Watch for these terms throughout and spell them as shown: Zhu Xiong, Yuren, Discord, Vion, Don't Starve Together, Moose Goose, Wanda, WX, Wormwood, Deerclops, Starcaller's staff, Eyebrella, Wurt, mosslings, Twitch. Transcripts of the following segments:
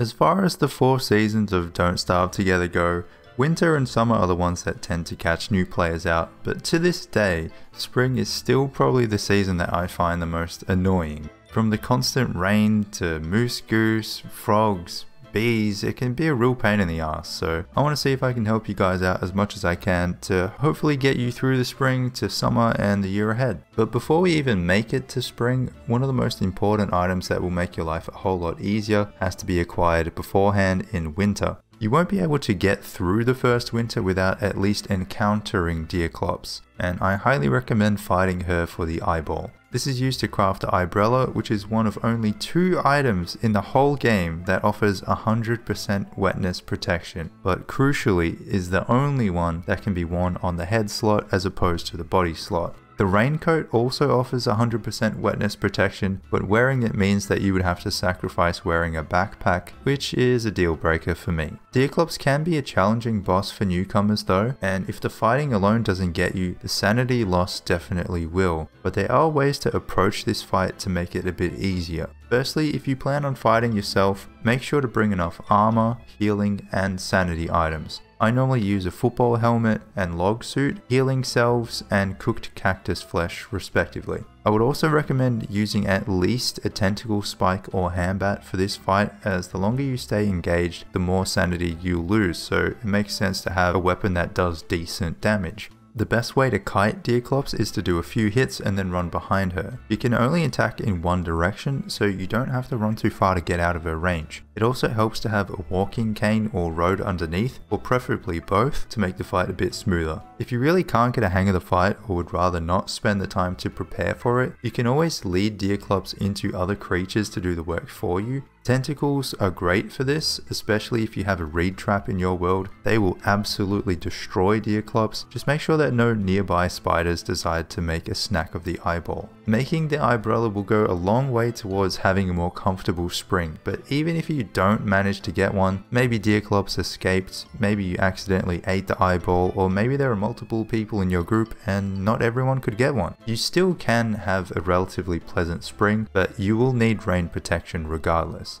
As far as the four seasons of Don't Starve Together go, winter and summer are the ones that tend to catch new players out, but to this day, spring is still probably the season that I find the most annoying. From the constant rain to moose goose, frogs, bees, it can be a real pain in the ass, so I want to see if I can help you guys out as much as I can to hopefully get you through the spring to summer and the year ahead. But before we even make it to spring, one of the most important items that will make your life a whole lot easier has to be acquired beforehand in winter. You won't be able to get through the first winter without at least encountering Deerclops, and I highly recommend fighting her for the eyeball. This is used to craft the Eyebrella, which is one of only two items in the whole game that offers 100% wetness protection, but crucially is the only one that can be worn on the head slot as opposed to the body slot. The raincoat also offers 100% wetness protection, but wearing it means that you would have to sacrifice wearing a backpack, which is a deal breaker for me. Deerclops can be a challenging boss for newcomers though, and if the fighting alone doesn't get you, the sanity loss definitely will, but there are ways to approach this fight to make it a bit easier. Firstly, if you plan on fighting yourself, make sure to bring enough armor, healing, and sanity items. I normally use a football helmet and log suit, healing salves, and cooked cactus flesh respectively. I would also recommend using at least a tentacle spike or hambat for this fight, as the longer you stay engaged, the more sanity you lose, so it makes sense to have a weapon that does decent damage. The best way to kite Deerclops is to do a few hits and then run behind her. You can only attack in one direction, so you don't have to run too far to get out of her range. It also helps to have a walking cane or road underneath, or preferably both, to make the fight a bit smoother. If you really can't get a hang of the fight or would rather not spend the time to prepare for it, you can always lead Deerclops into other creatures to do the work for you. Tentacles are great for this, especially if you have a reed trap in your world. They will absolutely destroy Deerclops. Just make sure that no nearby spiders decide to make a snack of the eyeball. Making the Eyebrella will go a long way towards having a more comfortable spring, but even if you don't manage to get one, maybe Deerclops escaped, maybe you accidentally ate the eyeball, or maybe there are multiple people in your group and not everyone could get one. You still can have a relatively pleasant spring, but you will need rain protection regardless.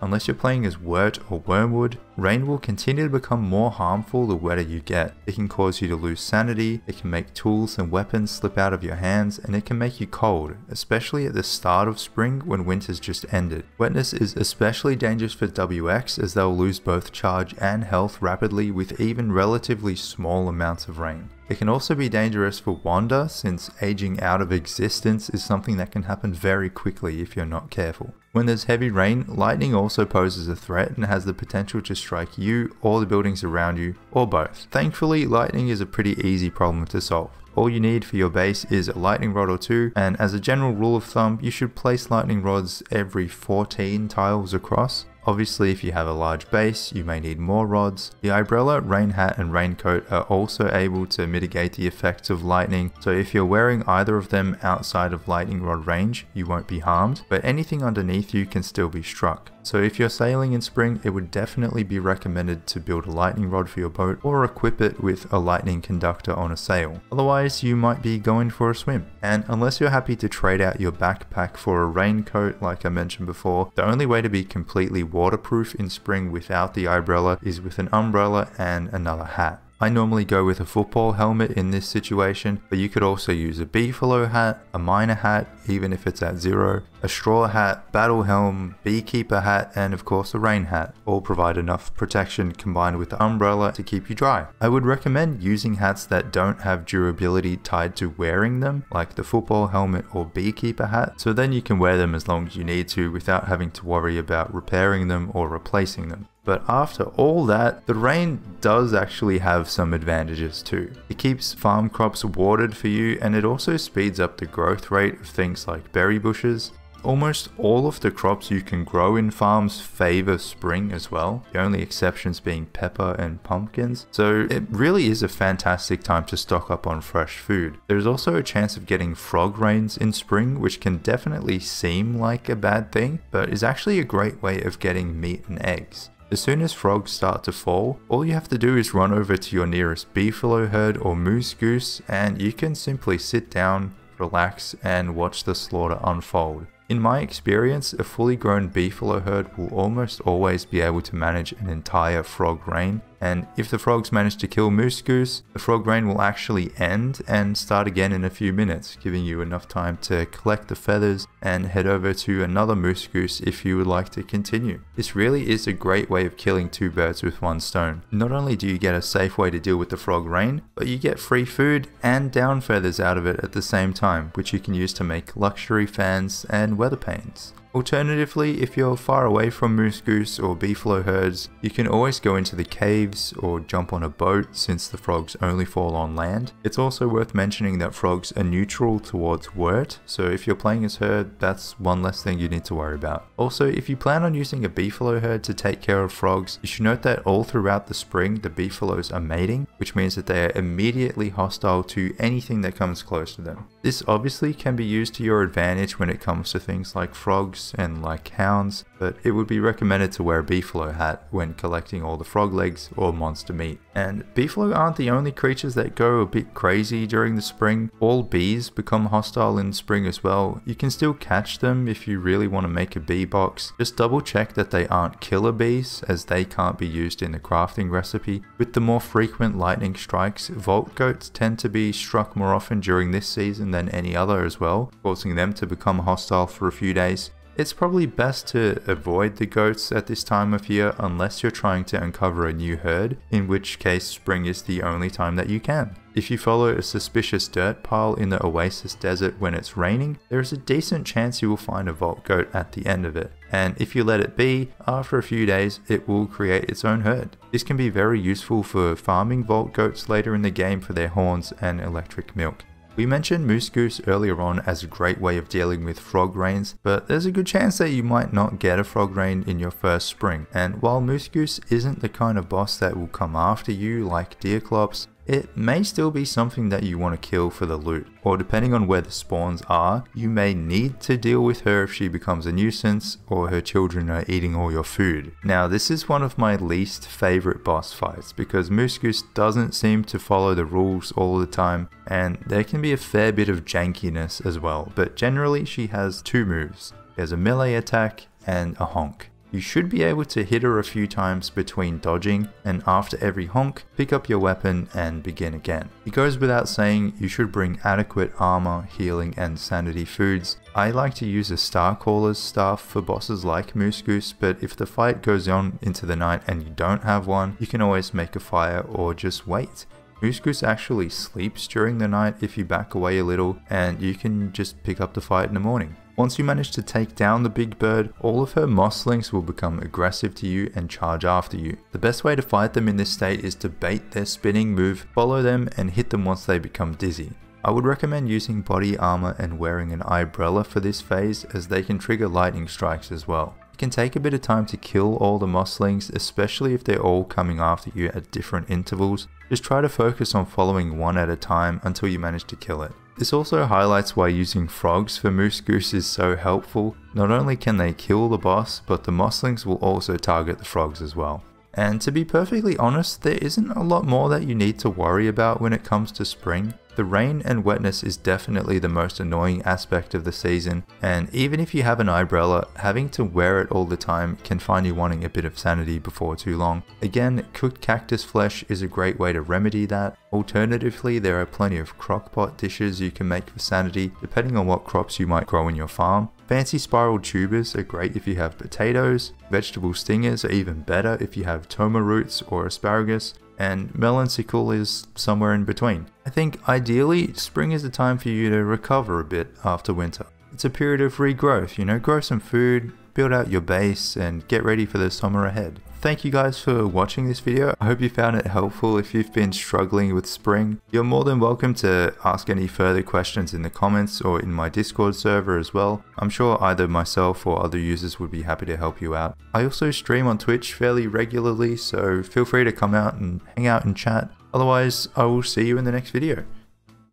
Unless you're playing as Wurt or Wormwood, rain will continue to become more harmful the wetter you get. It can cause you to lose sanity, it can make tools and weapons slip out of your hands, and it can make you cold, especially at the start of spring when winter's just ended. Wetness is especially dangerous for WX, as they'll lose both charge and health rapidly with even relatively small amounts of rain. It can also be dangerous for Wanda, since aging out of existence is something that can happen very quickly if you're not careful. When there's heavy rain, lightning also poses a threat and has the potential to strike you or the buildings around you, or both. Thankfully, lightning is a pretty easy problem to solve. All you need for your base is a lightning rod or two, and as a general rule of thumb, you should place lightning rods every 14 tiles across. Obviously, if you have a large base, you may need more rods. The Eyebrella, rain hat, and raincoat are also able to mitigate the effects of lightning, so if you're wearing either of them outside of lightning rod range, you won't be harmed, but anything underneath you can still be struck. So if you're sailing in spring, it would definitely be recommended to build a lightning rod for your boat or equip it with a lightning conductor on a sail. Otherwise, you might be going for a swim. And unless you're happy to trade out your backpack for a raincoat, like I mentioned before, the only way to be completely waterproof in spring without the Eyebrella is with an umbrella and another hat. I normally go with a football helmet in this situation, but you could also use a beefalo hat, a miner hat, even if it's at zero, a straw hat, battle helm, beekeeper hat, and of course a rain hat. All provide enough protection combined with the umbrella to keep you dry. I would recommend using hats that don't have durability tied to wearing them, like the football helmet or beekeeper hat, so then you can wear them as long as you need to without having to worry about repairing them or replacing them. But after all that, the rain does actually have some advantages too. It keeps farm crops watered for you, and it also speeds up the growth rate of things like berry bushes. Almost all of the crops you can grow in farms favor spring as well, the only exceptions being pepper and pumpkins, so it really is a fantastic time to stock up on fresh food. There's also a chance of getting frog rains in spring, which can definitely seem like a bad thing, but is actually a great way of getting meat and eggs. As soon as frogs start to fall, all you have to do is run over to your nearest beefalo herd or moose goose, and you can simply sit down, relax, and watch the slaughter unfold. In my experience, a fully grown beefalo herd will almost always be able to manage an entire frog reign, and if the frogs manage to kill Moose Goose, the frog reign will actually end and start again in a few minutes, giving you enough time to collect the feathers and head over to another Moose Goose if you would like to continue. This really is a great way of killing two birds with one stone. Not only do you get a safe way to deal with the frog reign, but you get free food and down feathers out of it at the same time, which you can use to make luxury fans and weather panes. Alternatively, if you're far away from Moose Goose or beefalo herds, you can always go into the caves or jump on a boat since the frogs only fall on land. It's also worth mentioning that frogs are neutral towards Wurt, so if you're playing as herd, that's one less thing you need to worry about. Also, if you plan on using a beefalo herd to take care of frogs, you should note that all throughout the spring the beefalos are mating, which means that they are immediately hostile to anything that comes close to them. This obviously can be used to your advantage when it comes to things like frogs and like hounds, but it would be recommended to wear a beefalo hat when collecting all the frog legs or monster meat. And beefalo aren't the only creatures that go a bit crazy during the spring. All bees become hostile in spring as well. You can still catch them if you really want to make a bee box. Just double check that they aren't killer bees, as they can't be used in the crafting recipe. With the more frequent lightning strikes, vault goats tend to be struck more often during this season than any other as well, causing them to become hostile for a few days. It's probably best to avoid the goats at this time of year unless you're trying to uncover a new herd, in which case spring is the only time that you can. If you follow a suspicious dirt pile in the oasis desert when it's raining, there is a decent chance you will find a vault goat at the end of it. And if you let it be, after a few days it will create its own herd. This can be very useful for farming vault goats later in the game for their horns and electric milk. We mentioned Moose Goose earlier on as a great way of dealing with frog rains, but there's a good chance that you might not get a frog rain in your first spring. And while Moose Goose isn't the kind of boss that will come after you like Deerclops, it may still be something that you want to kill for the loot, or depending on where the spawns are, you may need to deal with her if she becomes a nuisance or her children are eating all your food. Now, this is one of my least favorite boss fights because Moose Goose doesn't seem to follow the rules all the time, and there can be a fair bit of jankiness as well, but generally she has two moves. There's a melee attack and a honk. You should be able to hit her a few times between dodging, and after every honk, pick up your weapon and begin again. It goes without saying you should bring adequate armor, healing and sanity foods. I like to use a Starcaller's staff for bosses like Moose Goose, but if the fight goes on into the night and you don't have one, you can always make a fire or just wait. Moose Goose actually sleeps during the night if you back away a little, and you can just pick up the fight in the morning. Once you manage to take down the big bird, all of her mosslings will become aggressive to you and charge after you. The best way to fight them in this state is to bait their spinning move, follow them and hit them once they become dizzy. I would recommend using body armor and wearing an eyebrella for this phase, as they can trigger lightning strikes as well. It can take a bit of time to kill all the mosslings, especially if they're all coming after you at different intervals. Just try to focus on following one at a time until you manage to kill it. This also highlights why using frogs for Moose Goose is so helpful. Not only can they kill the boss, but the mosslings will also target the frogs as well. And to be perfectly honest, there isn't a lot more that you need to worry about when it comes to spring. The rain and wetness is definitely the most annoying aspect of the season, and even if you have an eyebrella, having to wear it all the time can find you wanting a bit of sanity before too long. Again, cooked cactus flesh is a great way to remedy that. Alternatively, there are plenty of crockpot dishes you can make for sanity, depending on what crops you might grow in your farm. Fancy spiral tubers are great if you have potatoes, vegetable stingers are even better if you have toma roots or asparagus, and melon sickle is somewhere in between. I think ideally spring is the time for you to recover a bit after winter. It's a period of regrowth, you know, grow some food, build out your base and get ready for the summer ahead. Thank you guys for watching this video. I hope you found it helpful. If you've been struggling with spring, you're more than welcome to ask any further questions in the comments or in my Discord server as well. I'm sure either myself or other users would be happy to help you out. I also stream on Twitch fairly regularly, so feel free to come out and hang out and chat. Otherwise, I will see you in the next video.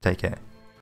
Take care.